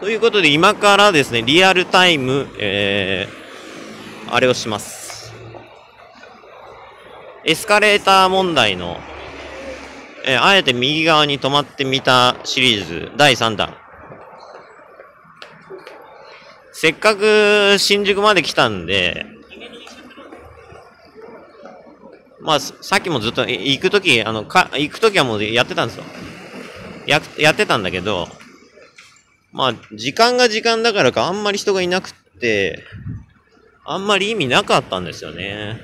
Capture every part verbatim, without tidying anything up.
ということで今からですね、リアルタイム、えー、あれをします。エスカレーター問題の、えー、あえて右側に止まってみたシリーズだいさんだん。せっかく新宿まで来たんで、まあ、さっきもずっと行くとき、あの、か、行くときはもうやってたんですよ。や、やってたんだけど、まあ、時間が時間だからか、あんまり人がいなくって、あんまり意味なかったんですよね。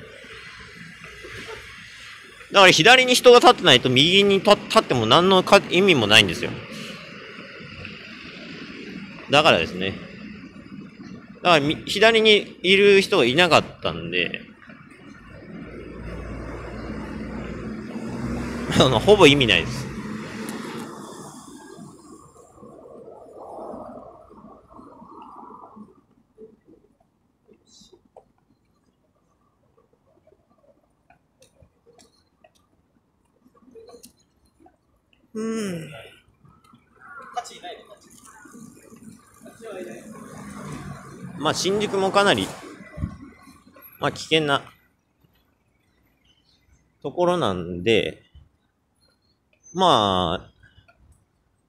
だから左に人が立ってないと、右に立っても何のか意味もないんですよ。だからですね。だから、左にいる人がいなかったんで、ほぼ意味ないです。うん。まあ新宿もかなり、まあ危険なところなんで、まあ、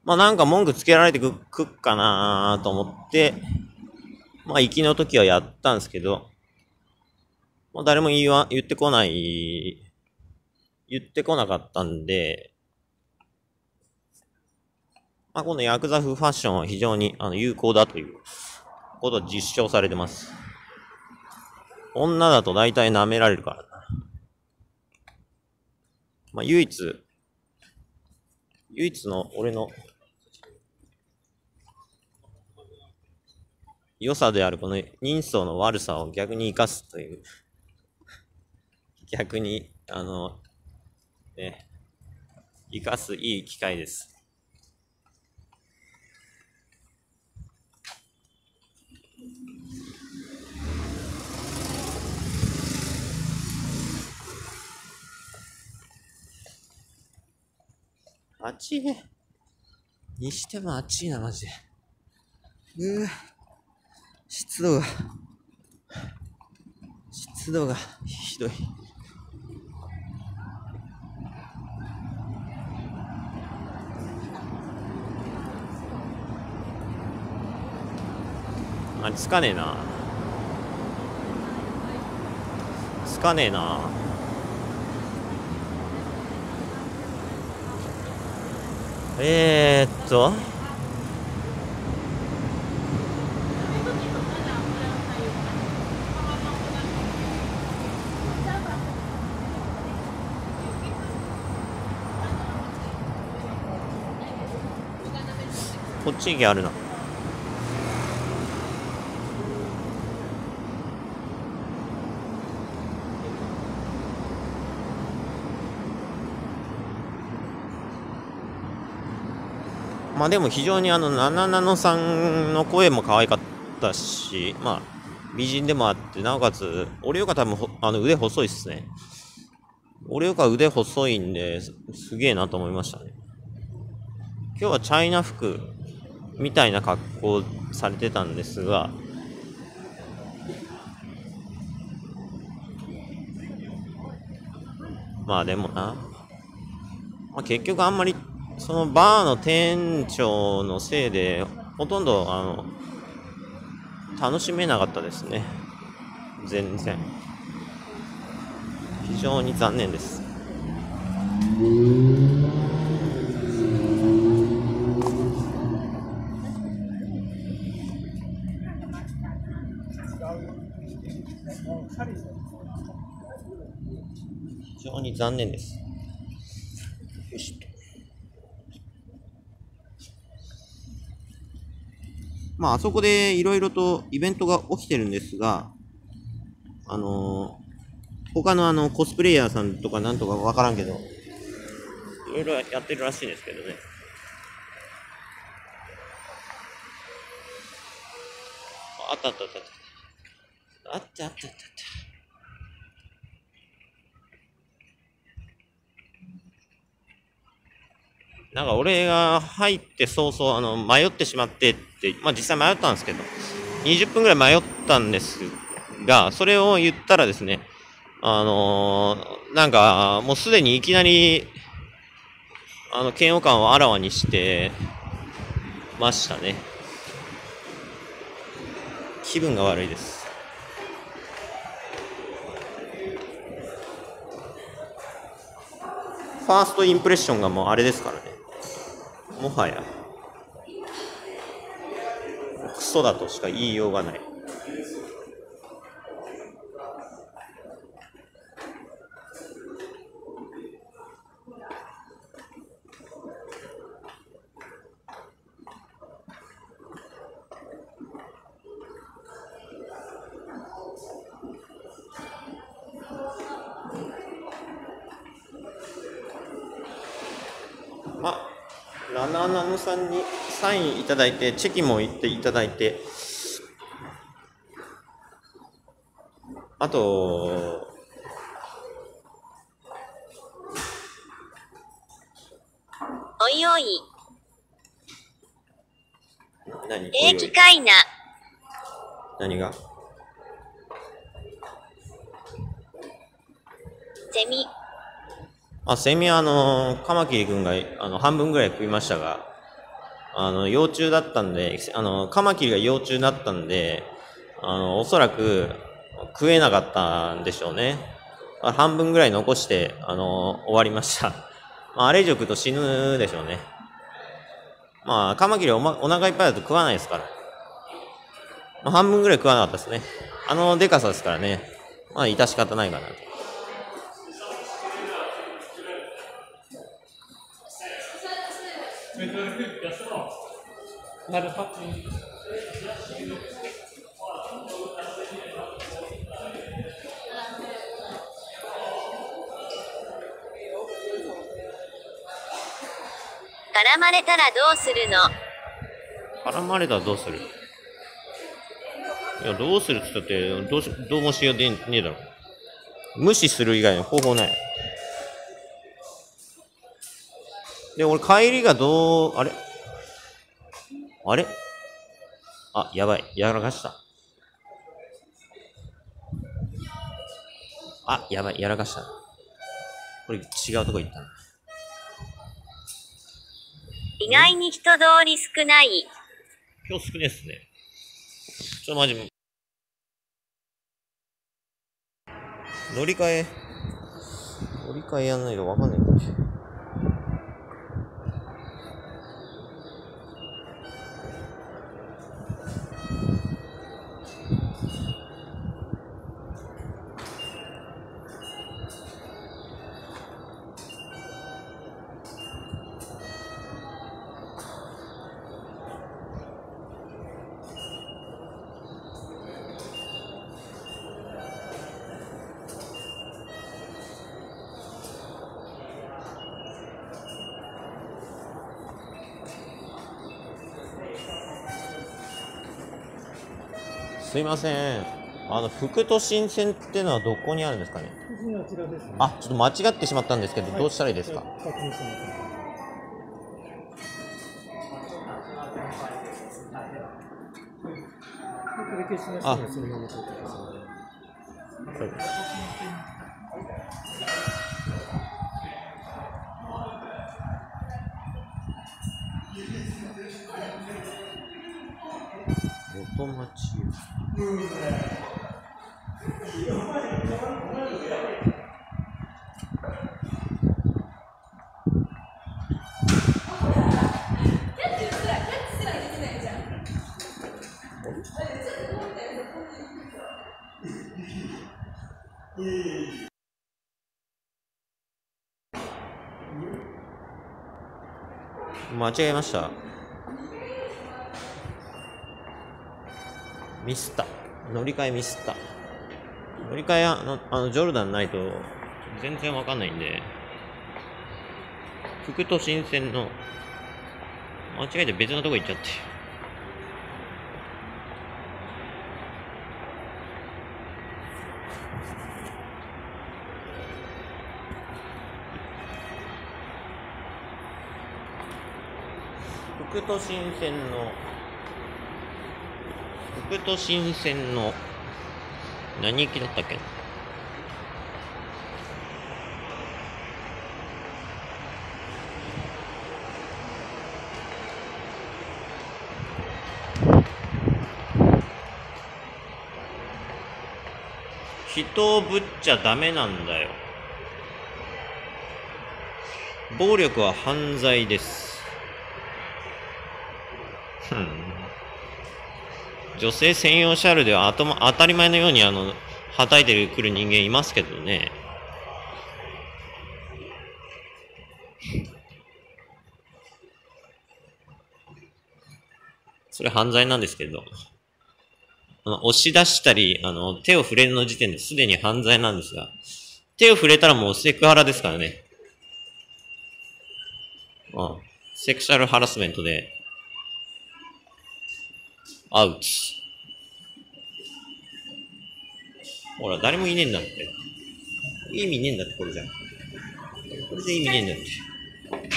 まあなんか文句つけられてくっかなと思って、まあ行きの時はやったんですけど、まあ誰も言わ、言ってこない、言ってこなかったんで、まあ、このヤクザ風ファッションは非常にあの有効だということを実証されてます。女だと大体舐められるからな。まあ、唯一、唯一の俺の良さであるこの人相の悪さを逆に生かすという、逆に、あの、ね、生かすいい機会です。暑いね。にしても暑いな、マジで。うぅ。湿度が、湿度がひどい。あ、つかねえな。つかねえな。えーっとこっちにあるな。まあでも非常にあのナナナノさんの声も可愛かったし、まあ美人でもあって、なおかつ、俺よりか多分あの腕細いっすね。俺よりか腕細いんで、す, すげえなと思いましたね。今日はチャイナ服みたいな格好されてたんですが、まあでもな、まあ、結局あんまり、そのバーの店長のせいで、ほとんど、あの、楽しめなかったですね。全然。非常に残念です。非常に残念です。まあ、あそこでいろいろとイベントが起きてるんですが、あのー、他のあのコスプレイヤーさんとかなんとかわからんけど、いろいろやってるらしいですけどね。あったあったあった。あったあったあったあった。なんか俺が入って早々あの迷ってしまってって、まあ、実際迷ったんですけど、にじゅっぷんぐらい迷ったんですが、それを言ったらですね、あのー、なんかもうすでにいきなりあの嫌悪感をあらわにしてましたね。気分が悪いです。ファーストインプレッションがもうあれですからね。もはやクソだとしか言いようがない。まあ、ラナナノさんにサインいただいて、チェキも言っていただいて、あと、おいおい。何？ええ機会な。何が？ゼミ。あ、セミはあの、カマキリ君があの半分ぐらい食いましたが、あの、幼虫だったんで、あの、カマキリが幼虫だったんで、あの、おそらく食えなかったんでしょうね。半分ぐらい残して、あの、終わりました。まあ、あれ以上食うと死ぬでしょうね。まあ、カマキリは お,、ま、お腹いっぱいだと食わないですから。まあ、半分ぐらい食わなかったですね。あの、でかさですからね。まあ、致し方ないかなと。絡まれたらどうするの？絡まれたらどうする？いや、どうするって言ったってどうし、どうもしようでねえだろ。無視する以外の方法ない。で、俺帰りがどう、あれあれあ、やばい。やらかした。あ、やばい。やらかした。これ違うとこ行ったな。意外に人通り少ない。今日少ないっすね。ちょっとマジ。乗り換え。乗り換えやんないとわかんないかもしれない。すいません。あの、副都心線っていうのはどこにあるんですかね？あ、ちょっと間違ってしまったんですけど、はい、どうしたらいいですか？あ、元町間違えました。ミスった。乗り換えミスった。乗り換えあの、あのジョルダンないと全然わかんないんで、副都心線の間違えて別のとこ行っちゃって。福都新線の福都新線の何駅だったっけな、人をぶっちゃダメなんだよ。暴力は犯罪です。女性専用シャルでは頭当たり前のようにあの叩いてくる人間いますけどね。それ犯罪なんですけど。押し出したり、あの、手を触れるの時点ですでに犯罪なんですが、手を触れたらもうセクハラですからね。ああ、セクシャルハラスメントで、アウト。ほら、誰もいねえんだって。意味ねえんだって、これじゃん。これで意味ねえんだって。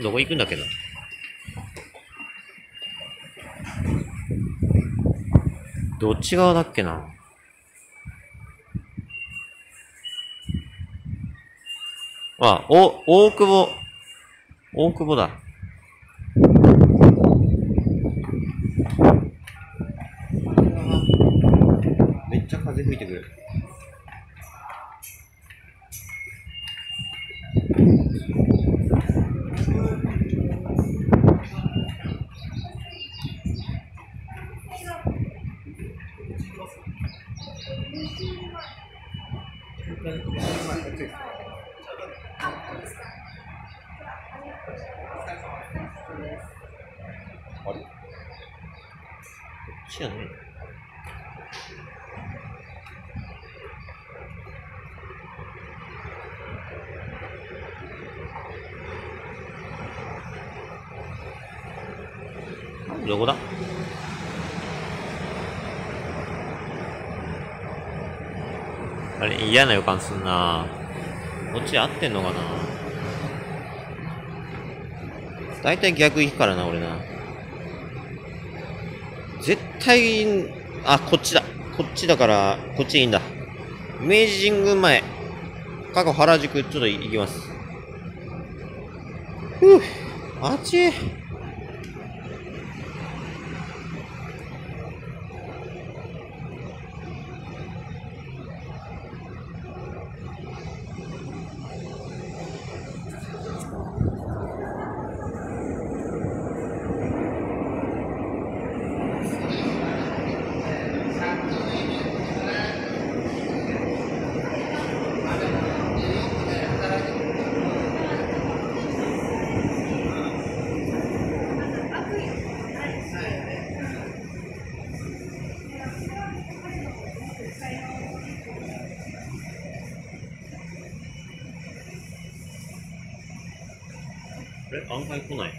どこ行くんだっけな。どっち側だっけな。あ、お、大久保。大久保だ。めっちゃ風吹いてくる。どこだ？あれ、嫌な予感すんな。こっち合ってんのかな。だいたい逆行くからな、俺な。絶対、あ、こっちだ。こっちだから、こっちいいんだ。明治神宮前。過去原宿、ちょっと行きます。ふぅ、あちぃ。案外来ない。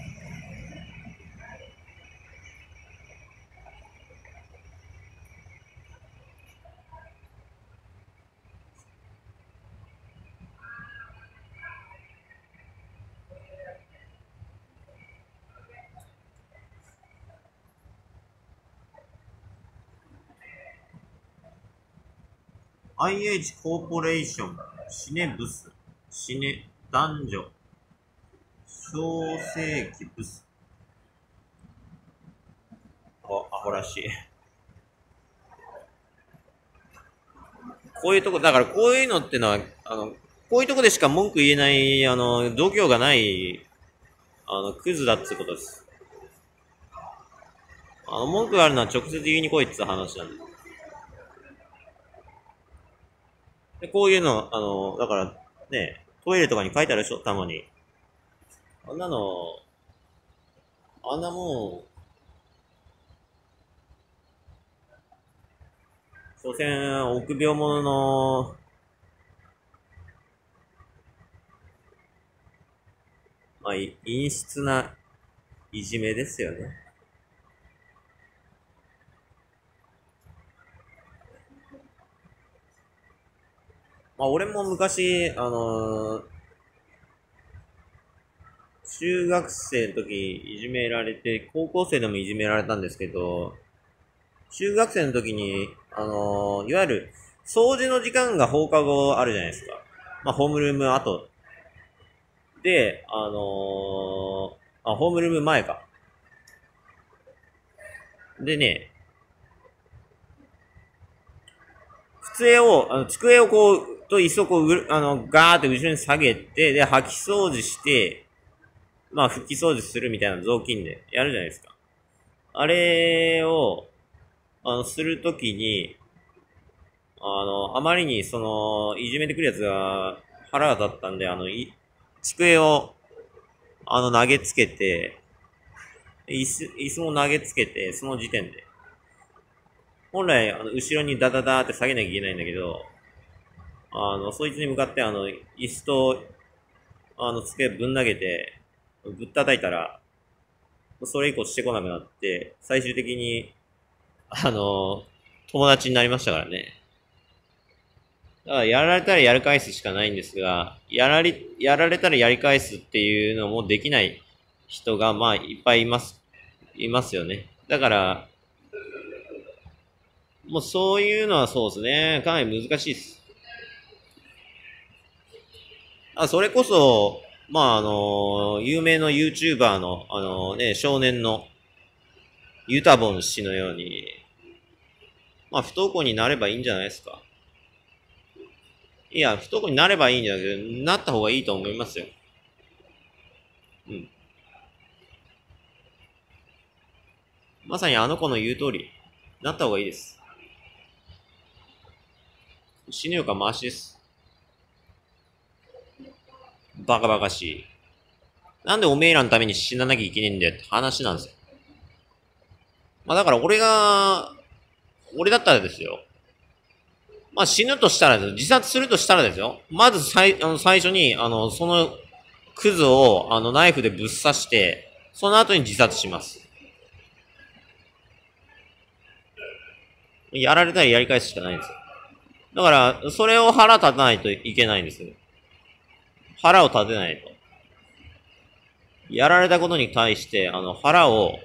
アイエイチ コーポレーション、シネブス、シネ男女。創世記ブス。お、アホらしい。こういうとこ、だからこういうのってのは、あの、こういうとこでしか文句言えない、あの、度胸がない、あの、クズだってことです。あの、文句があるのは直接言いに来いって話なんで。で、こういうの、あの、だから、ね、トイレとかに書いてあるでしょ、たまに。あんなの、あんなもん、所詮臆病者のまあ陰湿ないじめですよね。まあ俺も昔あのー中学生の時いじめられて、高校生でもいじめられたんですけど、中学生の時に、あのー、いわゆる掃除の時間が放課後あるじゃないですか。まあ、ホームルーム後。で、あのー、あ、ホームルーム前か。でね、机を、あの机をこう、と椅子をこう、あの、ガーって後ろに下げて、で、掃き掃除して、まあ、拭き掃除するみたいな雑巾でやるじゃないですか。あれを、あの、するときに、あの、あまりに、その、いじめてくるやつが腹が立ったんで、あの、い、机を、あの、投げつけて、椅子、椅子も投げつけて、その時点で。本来、あの、後ろにダダダーって下げなきゃいけないんだけど、あの、そいつに向かって、あの、椅子と、あの、机ぶん投げて、ぶったたいたら、それ以降してこなくなって、最終的に、あの、友達になりましたからね。だから、やられたらやり返すしかないんですが、やられ、やられたらやり返すっていうのもできない人が、まあ、いっぱいいます、いますよね。だから、もうそういうのはそうですね。かなり難しいです。あ、それこそ、まああの、有名の YouTuber の、あのね、少年のユタボン氏のように、まあ不登校になればいいんじゃないですか。いや、不登校になればいいんじゃなくて、なった方がいいと思いますよ。うん。まさにあの子の言う通り、なった方がいいです。死ぬよか回しです。バカバカしい。なんでおめえらのために死ななきゃいけねえんだよって話なんですよ。まあだから俺が、俺だったらですよ。まあ死ぬとしたらですよ。自殺するとしたらですよ。まず最、あの最初に、あの、そのクズをあのナイフでぶっ刺して、その後に自殺します。やられたらやり返すしかないんですよ。だから、それを腹立たないといけないんですよ。腹を立てないと。やられたことに対して、あの、腹を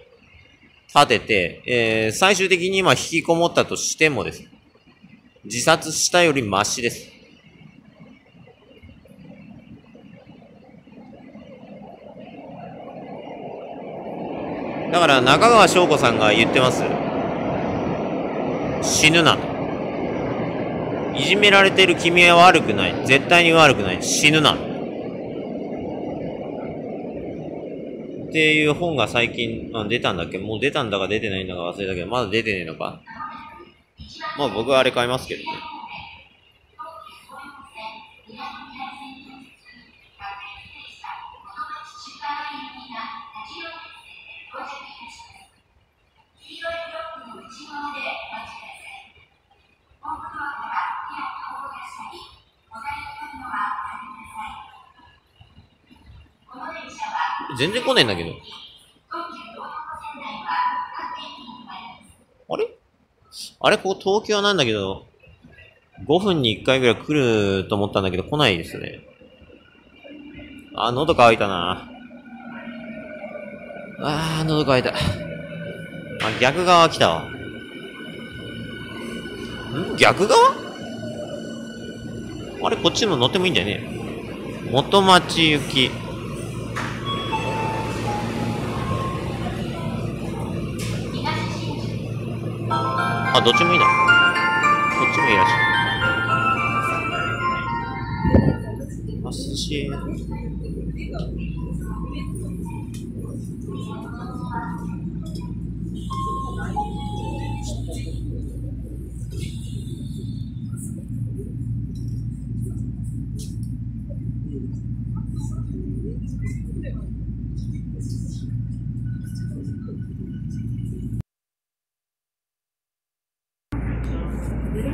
立てて、えー、最終的に今引きこもったとしてもです。自殺したよりマシです。だから中川翔子さんが言ってます。死ぬな。いじめられてる君は悪くない。絶対に悪くない。死ぬな。っていう本が最近、あ、出たんだっけ？もう出たんだか出てないんだか忘れたけど、まだ出てねえのか。まあ僕はあれ買いますけどね。全然来ないんだけど。あれあれここ東京なんだけど、ごふんにいっかいぐらい来ると思ったんだけど、来ないですね。あ、喉乾いたな。あー、喉乾いた。あ、逆側来たわ。ん？逆側？あれこっちも乗ってもいいんだよね。元町行き。あ、どっちもいいな。こっちもいいらしい。あ、涼しい。Yeah.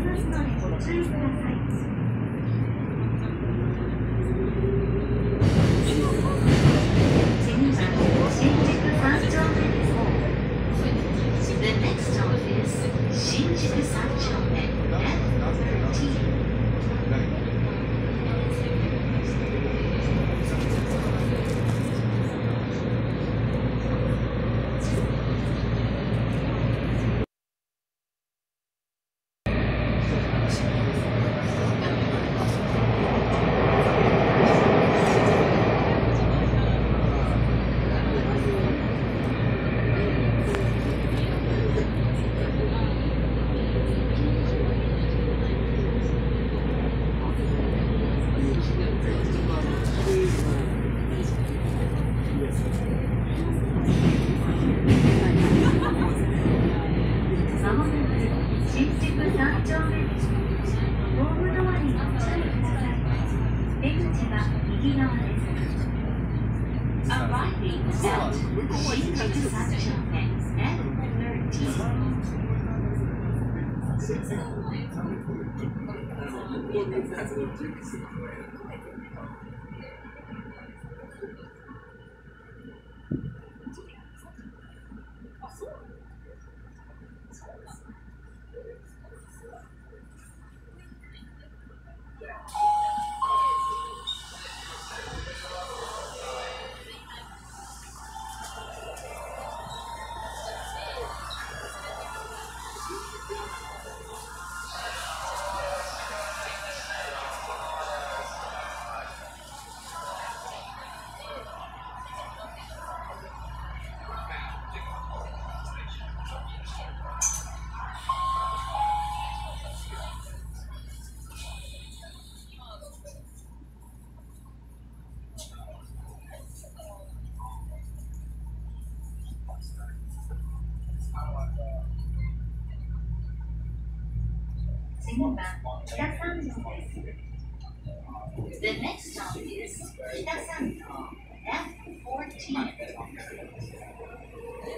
The next stop is Kitasanjo, F fourteen. I don't know, for me, but they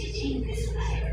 think it's like, okay, so,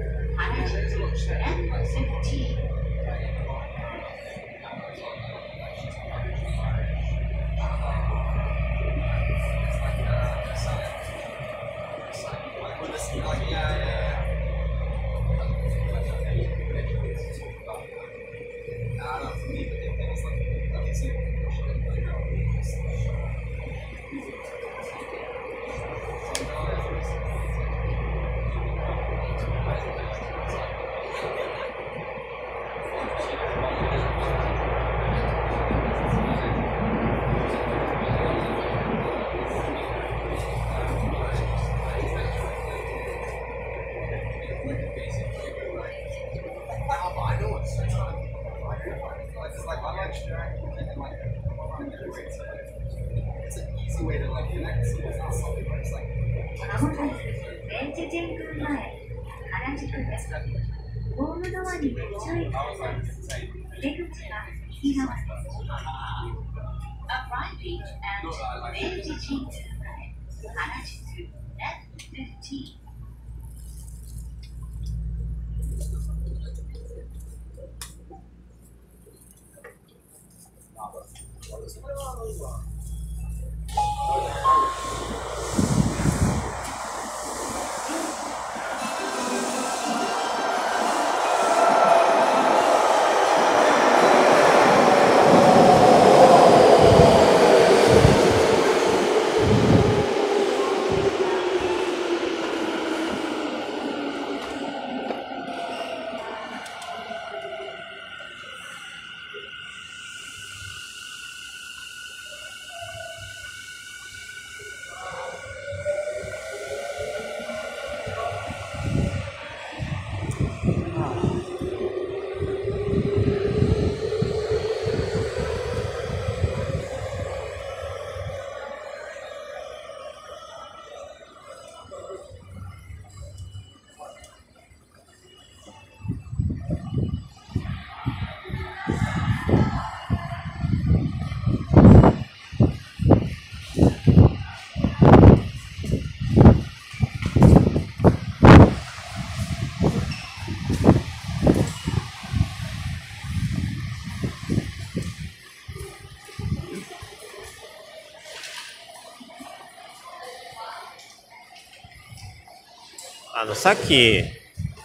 あの、さっき、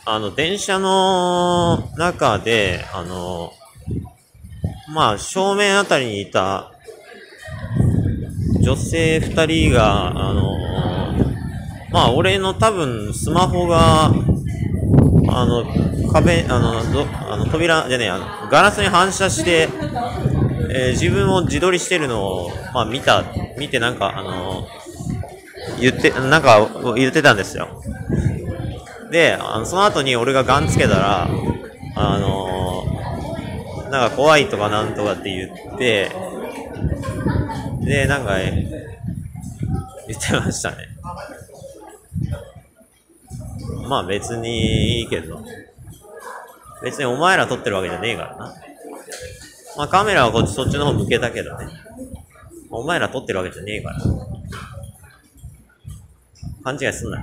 あの、電車の中で、あの、まあ、正面あたりにいた女性二人が、あの、まあ、俺の多分、スマホが、あの、壁、あの、どあの扉でね、あのガラスに反射して、えー、自分を自撮りしてるのを、まあ、見た、見てなんか、あの、言って、なんか、言ってたんですよ。で、あのその後に俺がガンつけたら、あのー、なんか怖いとかなんとかって言って、で、なんか、ね、言ってましたね。まあ別にいいけど。別にお前ら撮ってるわけじゃねえからな。まあカメラはこっち、そっちの方向けたけどね。お前ら撮ってるわけじゃねえから。勘違いすんな。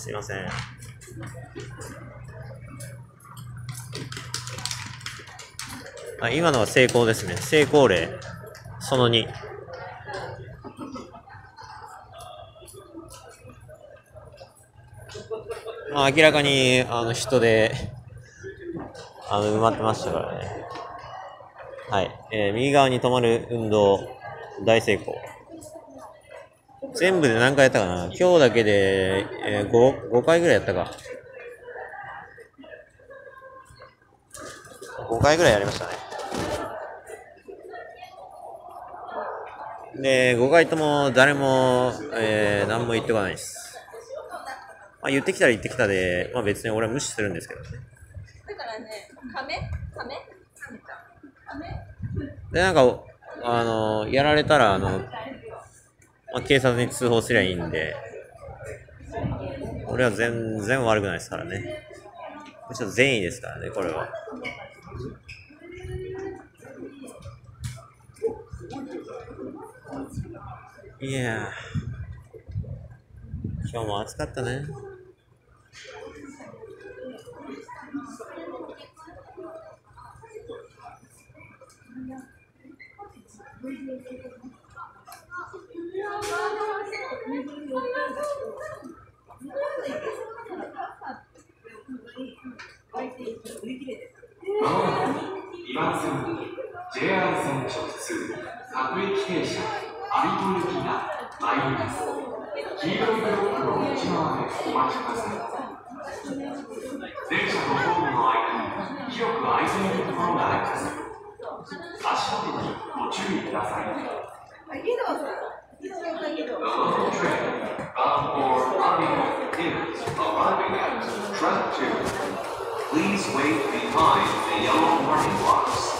すいません。あ、今のは成功ですね。成功例そのに。まあ明らかにあの人であの埋まってましたからね。はい、えー、右側に止まる運動大成功。全部で何回やったかな？今日だけで、えー、5、5回ぐらいやったか。ごかいぐらいやりましたね。で、ごかいとも誰も、えー、何も言ってこないです。まあ、言ってきたら言ってきたで、まあ別に俺は無視するんですけどね。だからね、カメ？カメ？カメ？で、なんか、あの、やられたら、あの、まあ、警察に通報すりゃいいんで、俺は全然悪くないですからね。むしろ善意ですからね、これは。いやー、今日も暑かったね。Please wait behind the yellow warning box.